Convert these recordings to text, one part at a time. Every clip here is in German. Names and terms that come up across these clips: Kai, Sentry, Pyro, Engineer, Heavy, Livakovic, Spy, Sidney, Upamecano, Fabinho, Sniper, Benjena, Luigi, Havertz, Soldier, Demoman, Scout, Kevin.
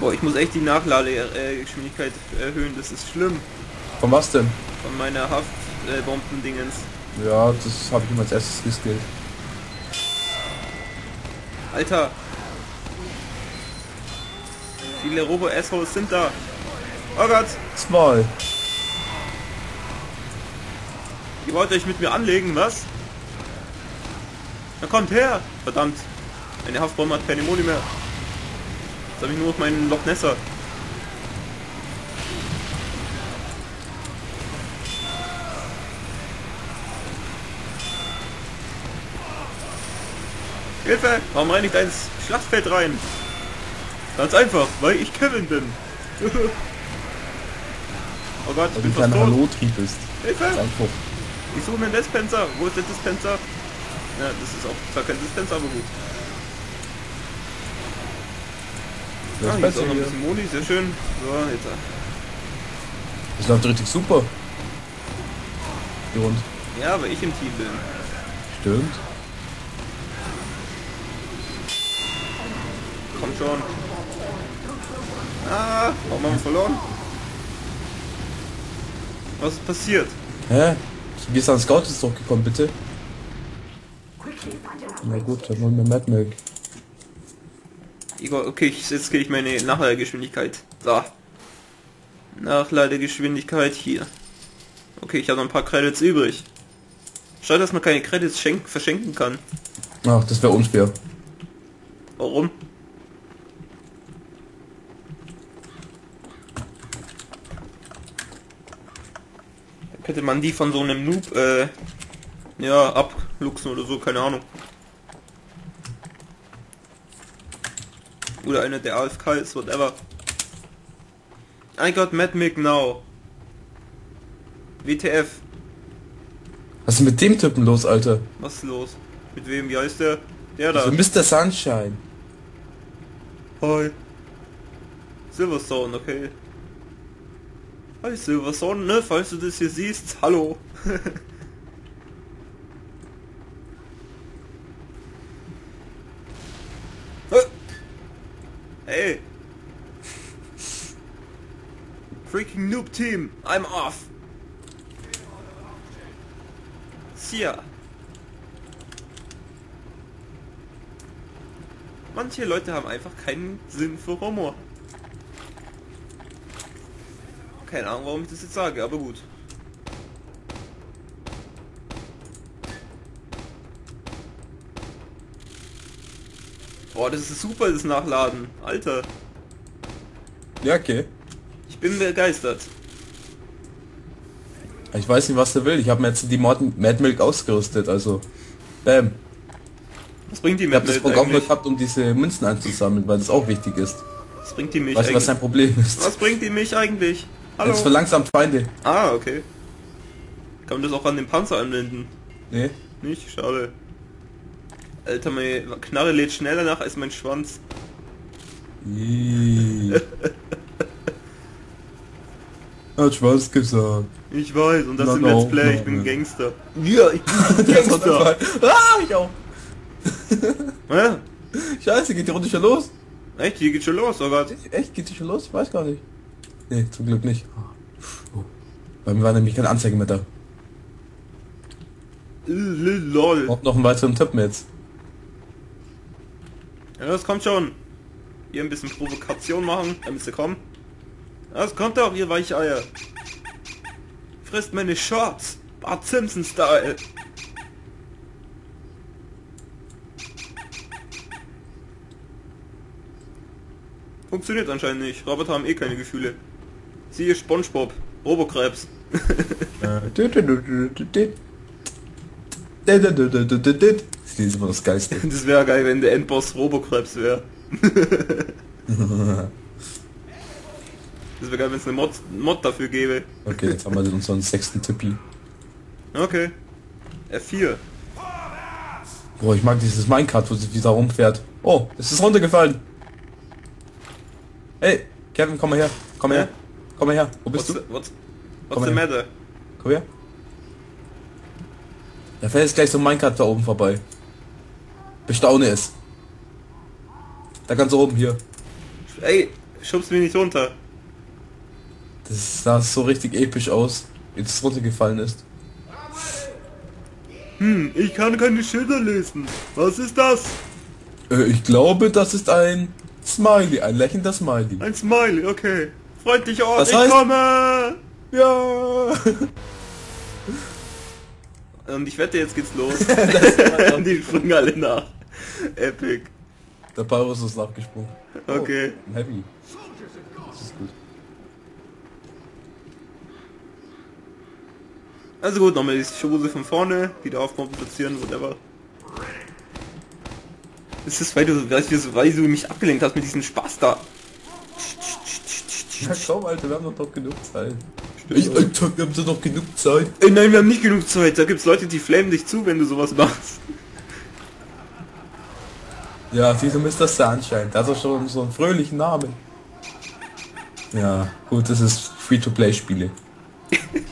Boah, ich muss echt die Nachladegeschwindigkeit erhöhen, das ist schlimm. Von was denn? Von meiner Haftbombendingens. Ja, das habe ich immer als erstes geskillt. Alter! Viele Robo-Assholes sind da! Oh Gott! Small! Ihr wollt euch mit mir anlegen, was? Na kommt her! Verdammt! Meine Haftbombe hat keine Moni mehr! Jetzt habe ich nur noch meinen Loch Nesser. Hilfe! Warum renne ich da ins Schlachtfeld rein? Ganz einfach, weil ich Kevin bin. Oh Gott, ich bin fast tot. Hilfe! Ich suche einen Dispenser. Wo ist der Dispenser? Ja, das ist auch zwar kein Dispenser, aber gut. Ah, hier ist auch noch ein bisschen Moni, sehr schön. So, jetzt. Das läuft richtig super. Hier rund. Ja, weil ich im Team bin. Stimmt. Kommt schon. Ah, warum haben wir verloren? Was ist passiert? Hä? Wie ist an Scout jetzt hochgekommen, bitte? Na gut, dann holen wir Mad Milk. Egal, okay, jetzt kriege ich meine Nachladegeschwindigkeit. Da. Nachladegeschwindigkeit hier. Okay, ich habe noch ein paar Credits übrig. Schade, dass man keine Credits verschenken kann. Ach, das wäre unfair. Warum? Könnte man die von so einem Noob ja abluchsen oder so, keine Ahnung. Oder einer der AFK ist, whatever. I got Mad Milk now. WTF. Was ist mit dem Typen los, Alter? Was ist los? Mit wem? Wie heißt der? Der da. Also Mr. Sunshine. Hi. Silverstone, okay. Hi Silverstone, ne? Falls du das hier siehst, hallo. Hey! Freaking Noob Team, I'm off! See ya! Manche Leute haben einfach keinen Sinn für Humor. Keine Ahnung, warum ich das jetzt sage, aber gut. Boah, das ist super, das Nachladen. Alter. Ja, okay. Ich bin begeistert. Ich weiß nicht, was der will. Ich habe mir jetzt die Mad Milk ausgerüstet, also... Bam. Was bringt die Mad Milk? Ich habe das Programm gehabt, um diese Münzen einzusammeln, weil das auch wichtig ist. Was bringt die Milch eigentlich? Weißt du, was sein Problem ist? Was bringt die Milch eigentlich? Hallo? Jetzt verlangsamt Feinde. Ah, okay. Kann man das auch an den Panzer anwenden? Nee. Nicht? Schade. Alter, meine Knarre lädt schneller nach als mein Schwanz. Hat Schwanz gesagt. Ich weiß, und das im Let's Play, ich bin Gangster. Ja, ich bin Gangster. Ah, ich auch. Ja. Scheiße, geht die Runde schon los? Echt, hier geht schon los, oh Gott. Echt, geht die schon los? Ich weiß gar nicht. Nee, zum Glück nicht. Oh. Bei mir war nämlich keine Anzeige mehr da. Lol. Braucht noch einen weiteren Tipp jetzt. Ja, das kommt schon. Hier ein bisschen Provokation machen, damit sie kommen. Das kommt doch, ihr Weicheier. Frisst meine Shorts. Bart Simpson-Style. Funktioniert anscheinend nicht. Roboter haben eh keine Gefühle. Siehe SpongeBob. Robokrebs. Das ist immer das Geilste. Das wäre geil, wenn der Endboss Robokrebs wäre. Das wäre geil, wenn es eine Mod dafür gäbe. Okay, jetzt haben wir unseren sechsten Tippi. Okay. F4. Boah, ich mag dieses Minecart, wo sie wieder rumfährt. Oh, es ist runtergefallen. Hey, Kevin, komm mal her. Komm her. Komm mal her. Wo bist du? What's the matter? Komm her. Da fällt jetzt gleich so ein Minecart da oben vorbei. Bestaune es. Da ganz oben hier. Ey, schubst mich nicht runter. Das sah so richtig episch aus, wie es runtergefallen ist. Hm, ich kann keine Schilder lesen. Was ist das? Ich glaube, das ist ein Smiley, ein lächelnder Smiley. Ein Smiley, okay. Freundlich, oh, ich komme! Ja! Und ich wette, jetzt geht's los. Und die springen alle nach. Epic. Der Pyrus ist nachgesprungen. Okay. Oh, heavy. Das ist gut. Also gut, nochmal die Schose von vorne, wieder aufpumpen, platzieren, whatever. Ist das, weil du mich abgelenkt hast mit diesem Spaß da? Ja, komm, Alter, wir haben doch genug Zeit. Alter, wir haben doch noch genug Zeit. Ey, nein, wir haben nicht genug Zeit. Da gibt's Leute, die flamen dich zu, wenn du sowas machst. Ja, dieser Mr. Sunshine, der hat doch schon so einen fröhlichen Namen. Ja, gut, das ist Free-to-Play-Spiele.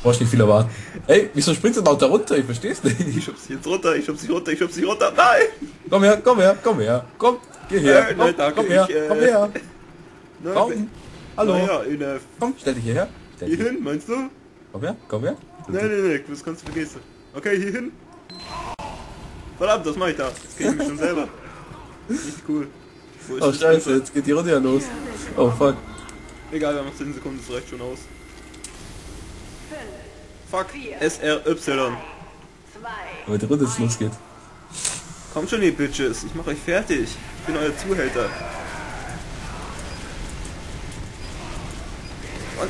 Brauchst nicht viel erwarten. Ey, wieso springt denn auch da runter? Ich versteh's nicht. Ich schub's dich jetzt runter, ich schub's dich runter, ich schub's dich runter. Nein! Komm her, komm her, komm her. Komm, geh her. Komm, nein, danke, komm her, ich, komm her. Nein, komm. Hallo. Ja, komm, stell dich hierher. Stell dich hier hin, meinst du? Komm her, komm her. Nein, nein, nein, das kannst du vergessen. Okay, hier hin. Verdammt, was mach ich da? Das krieg ich mich schon selber. Nicht cool. Oh scheiße, jetzt geht die Runde ja los. Oh fuck. Egal, wir machen 10 Sekunden, das reicht schon aus. Fuck, SRY. Aber die Runde ist losgeht. Kommt schon, ihr Bitches, ich mach euch fertig. Ich bin euer Zuhälter. What?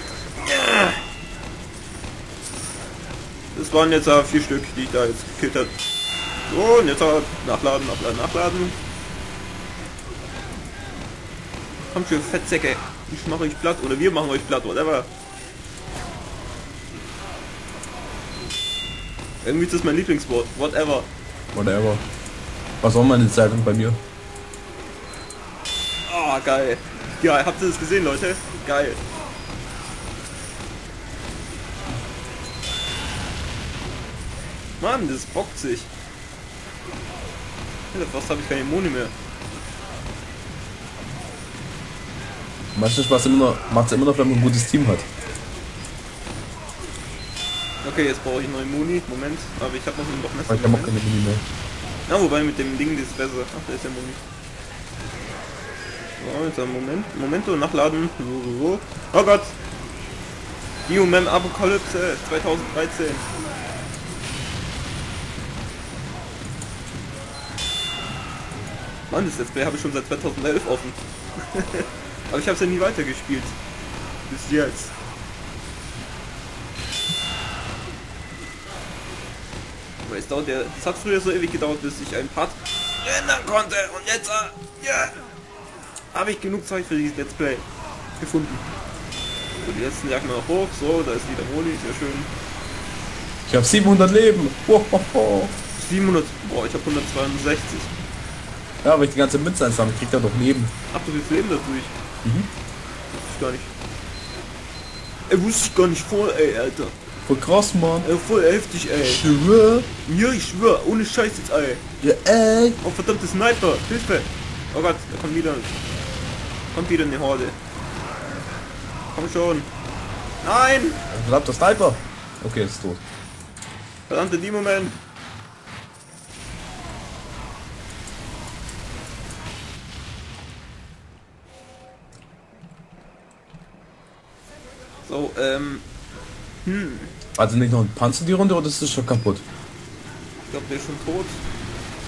Das waren jetzt 4 Stück, die ich da jetzt gekillt habe. So, und jetzt nachladen, nachladen, nachladen. Kommt schon, Fettsäcke. Ich mache euch platt, oder wir machen euch platt, whatever. Irgendwie ist das mein Lieblingswort. Whatever. Whatever. Was auch meine Zeitung bei mir. Ah, oh, geil. Ja, habt ihr das gesehen, Leute? Geil. Mann, das bockt sich. Fast habe ich keine Moni mehr. Manchmal macht es immer noch, wenn man ein gutes Team hat. Okay, jetzt brauche ich neue Muni, Moment, aber ich habe noch einen Lochmesser. Ich habe auch keine Muni mehr. Na, ja, wobei mit dem Ding, das ist besser. Ach, da ist der Muni. So, jetzt einen Moment, Momento, nachladen. So. Oh Gott! New Mem Apokalypse 2013. Mann, das Let's Play habe ich schon seit 2011 offen. Aber ich habe es ja nie weitergespielt. Bis jetzt. Es dauert ja, das hat früher so ewig gedauert, bis ich einen Part ändern konnte und jetzt yeah, habe ich genug Zeit für dieses Let's Play gefunden. So, die letzten jagen wir noch hoch, so, da ist wieder Moni, sehr schön. Ich habe 700 Leben. Ho, ho, ho. 700, boah, ich habe 162. Ja, aber ich die ganze Münze einsammle, kriegt er doch Leben. Ach, du willst Leben dadurch? Mhm. Wusste ich gar nicht. Ey, wusste ich gar nicht voll, ey, Alter. Voll krass, Mann. Voll heftig, ey. Ich schwör. Ja, ich schwör. Ohne Scheiß jetzt, ey. Ja, ey. Oh, verdammte Sniper. Hilfe. Oh Gott, da kommt wieder. Kommt wieder eine Horde. Komm schon. Nein. Verdammter Sniper. Okay, ist tot. Verdammte Demoman. So, Also nicht noch ein Panzer die Runde oder ist das schon kaputt? Ich glaube der ist schon tot.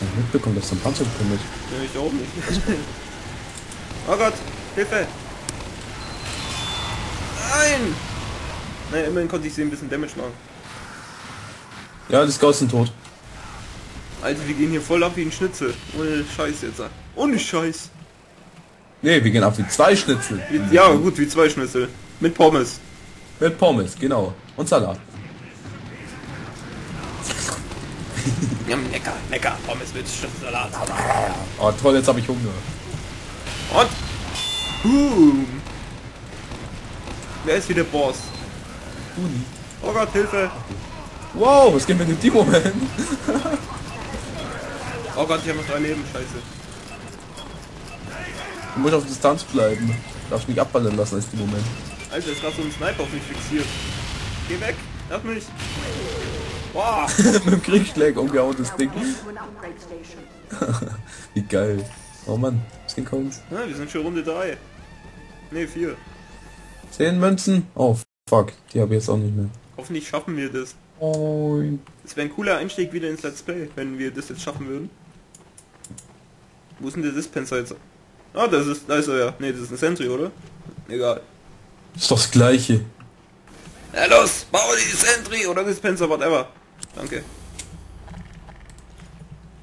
Ich hab mitbekommen, dass ein Panzer gekommen ist. Ja, ich auch nicht. Oh Gott, Hilfe! Nein! Naja, immerhin konnte ich sie ein bisschen Damage machen. Ja, die Scouts sind tot. Alter, wir gehen hier voll ab wie ein Schnitzel. Ohne Scheiß jetzt. Ohne Scheiß! Nee, wir gehen ab wie 2 Schnitzel. Ja, gut, wie 2 Schnitzel. Mit Pommes. Mit Pommes, genau. Und Salat. Ja, lecker, lecker. Pommes mit Salat. Oh toll, jetzt habe ich Hunger. Und... Boom. Wer ist wieder Boss? Uni. Oh Gott, Hilfe. Wow, was geht mit dem Demoman? Oh Gott, ich habe noch 3 Leben, scheiße. Du musst auf Distanz bleiben. Darf ich nicht abballern lassen, ist im Moment. Alter, ist gerade so ein Sniper auf mich fixiert. Geh weg, lass mich. Boah. Mit dem Kriegsschlag umgehauen, das Ding. Wie geil. Oh Mann, 10 Coins. Ja, wir sind schon Runde 3. Ne, 4. 10 Münzen. Oh, fuck. Die habe ich jetzt auch nicht mehr. Hoffentlich schaffen wir das. Oh. Das wäre ein cooler Einstieg wieder ins Let's Play, wenn wir das jetzt schaffen würden. Wo ist denn der Dispenser jetzt? Ah, da ist er ja. Ne, das ist ein Sentry, oder? Egal. Ist doch das gleiche. Na los, baue die Sentry oder Dispenser, whatever. Danke.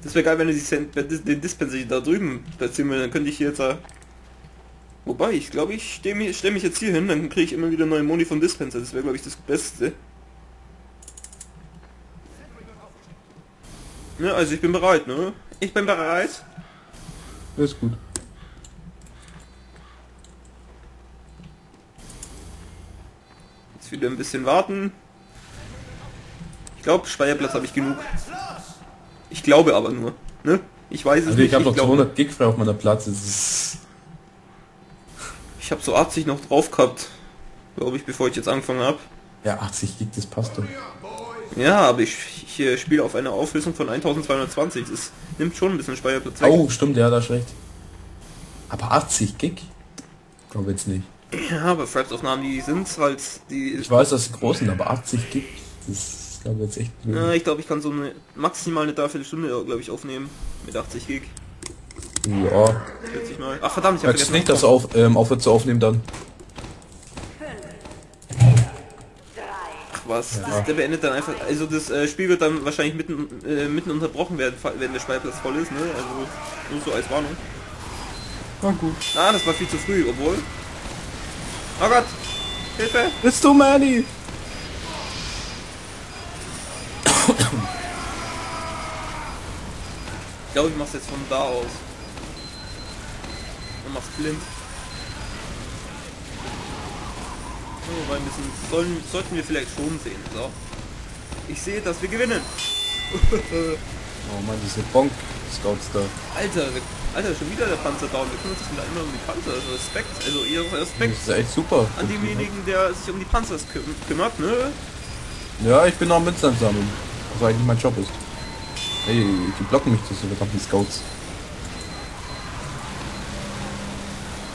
Das wäre geil, wenn du den Dispenser da drüben platzieren willst, dann könnte ich hier jetzt... Wobei, ich glaube, ich stelle mich jetzt hier hin, dann kriege ich immer wieder neue Moni vom Dispenser. Das wäre, glaube ich, das Beste. Ja, also ich bin bereit, ne? Ich bin bereit. Das ist gut. Jetzt wieder ein bisschen warten. Ich glaube, Speicherplatz habe ich genug. Ich glaube aber nur, ne? Ich weiß es also nicht. Ich habe noch 200 Gig frei auf meiner Platz. Ich habe so 80 noch drauf gehabt, glaube ich, bevor ich jetzt angefangen habe. Ja, 80 Gig, das passt doch. Ja, aber ich spiele auf einer Auflösung von 1220. Das nimmt schon ein bisschen Speicherplatz weg. Oh, stimmt, ja, da ist recht. Aber 80 Gig? Glaube jetzt nicht. Ja, aber Fraps-Aufnahmen, die sind halt... Ich weiß, dass sie groß sind, aber 80 Gig, das... Ich glaube jetzt echt. Ja, ich glaube, ich kann so eine maximal eine Dreiviertelstunde, glaube ich, aufnehmen mit 80 Gig. Ja. 40 mal. Ach verdammt, ich habe vergessen. Nicht, dass aufhört zu aufnehmen dann. Ach was? Ja. Der beendet dann einfach. Also das Spiel wird dann wahrscheinlich mitten unterbrochen werden, wenn der Speicherplatz voll ist, ne? Also nur so als Warnung. Na gut. Ah, das war viel zu früh, obwohl. Oh Gott! Hilfe! Bist du Manny? Ich glaube, ich mach's jetzt von da aus. Und mach's blind. Oh, wobei ein bisschen sollten wir vielleicht schon sehen. So. Ich sehe, dass wir gewinnen. Oh man, diese Bonk Scouts da. Alter, schon wieder der Panzer down. Wir kümmern uns da immer um die Panzer. Also Respekt. Also ihr Respekt. Das ist echt super. An demjenigen, der sich um die Panzer kümmert, ne? Ja, ich bin noch mit am Sammeln. Was eigentlich mein Job ist. Ey, die blocken mich, das sind doch die Scouts.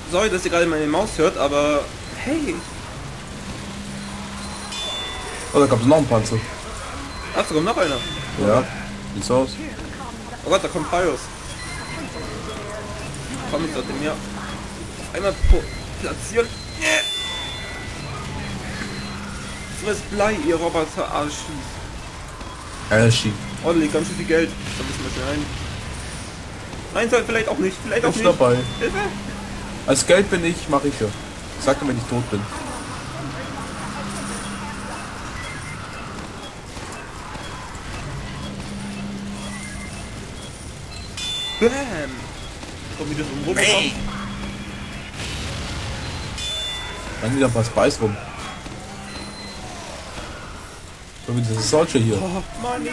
Sorry, dass ihr gerade meine Maus hört, aber... Hey! Oh, da kommt noch ein Panzer. Ach, da kommt noch einer. Ja, sieht's aus. Oh Gott, da kommt Pyros. Komm, ich sollte mir einmal platzieren. Yeah. Friss Blei, ihr Roboter Arschi. Ordentlich, ganz schön viel Geld. Da müssen wir schnell ein. Nein, soll vielleicht auch nicht. Vielleicht auch nicht. Dabei. Hilfe! Als Geld bin ich, mache ich ja. Sag mir, wenn ich tot bin. Bam! Komm wieder so rum. Hey. Dann wieder was Beiß rum. Das ist solche hier. Oh, Money.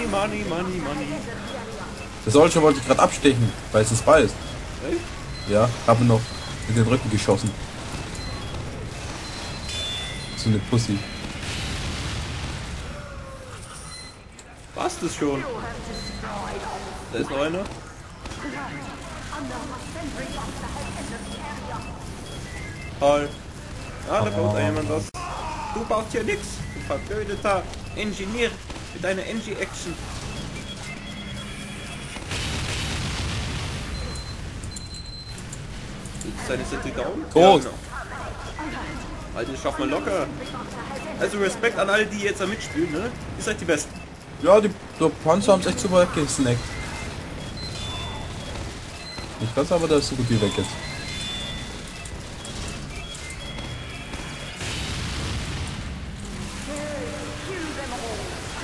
Das solche wollte ich gerade abstechen, weil es ein Spy ist. Echt? Ja, habe noch in den Rücken geschossen. So eine Pussy. War's das schon? Da ist noch einer. Toll. Ah, da baut jemand was. Du baust hier nix. Du verblödeter Ingenieur mit einer Engie-Action. Seine City down? Ja, genau. Alter, das schafft man locker. Also Respekt an alle, die jetzt da mitspielen, ne? Ist halt die Besten. Ja, die Panzer haben es echt super weggesnackt. Nicht ganz, aber da ist so gut wie weg jetzt.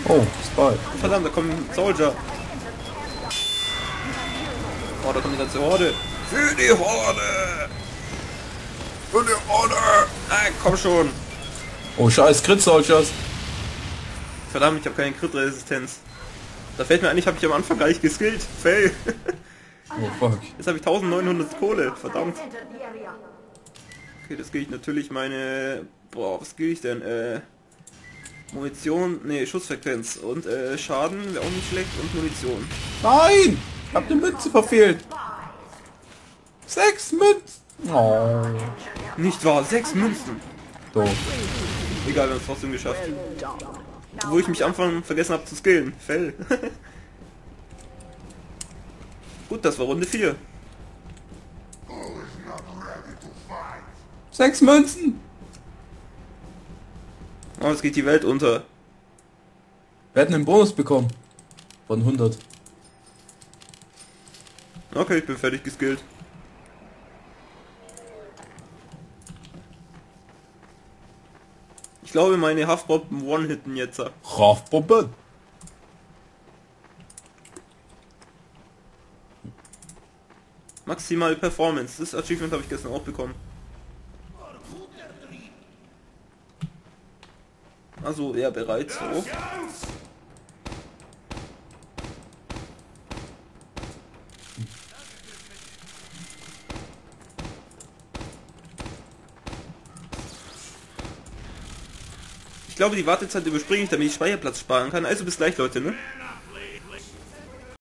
Oh, Spy. Verdammt, da kommen Soldier. Oh, da kommt die ganze Horde. Für die Horde! Für die Horde! Nein, komm schon! Oh, scheiß Crit-Soldiers! Verdammt, ich habe keine Crit-Resistenz. Da fällt mir ein, ich habe mich am Anfang gar nicht geskillt. Fail! Oh, fuck. Jetzt habe ich 1900 Kohle, verdammt. Okay, das gehe ich natürlich meine... Boah, was gehe ich denn? Munition, nee, Schussfrequenz und Schaden wäre auch nicht schlecht und Munition. Nein! Ich hab die Münze verfehlt! 6 Münzen! Oh. Nicht wahr, 6 Münzen! So. Egal, wir haben es trotzdem geschafft. Wo ich mich am Anfang vergessen habe zu skillen. Fell. Gut, das war Runde 4. 6 Münzen! Oh, jetzt geht die Welt unter. Wir hätten einen Bonus bekommen. Von 100. Okay, ich bin fertig geskillt. Ich glaube, meine Haftbomben one-hitten jetzt. Haftbomben? Maximale Performance. Das Achievement habe ich gestern auch bekommen. Also ja, bereits so. Ich glaube, die Wartezeit überspringe ich, damit ich Speicherplatz sparen kann. Also bis gleich, Leute, ne?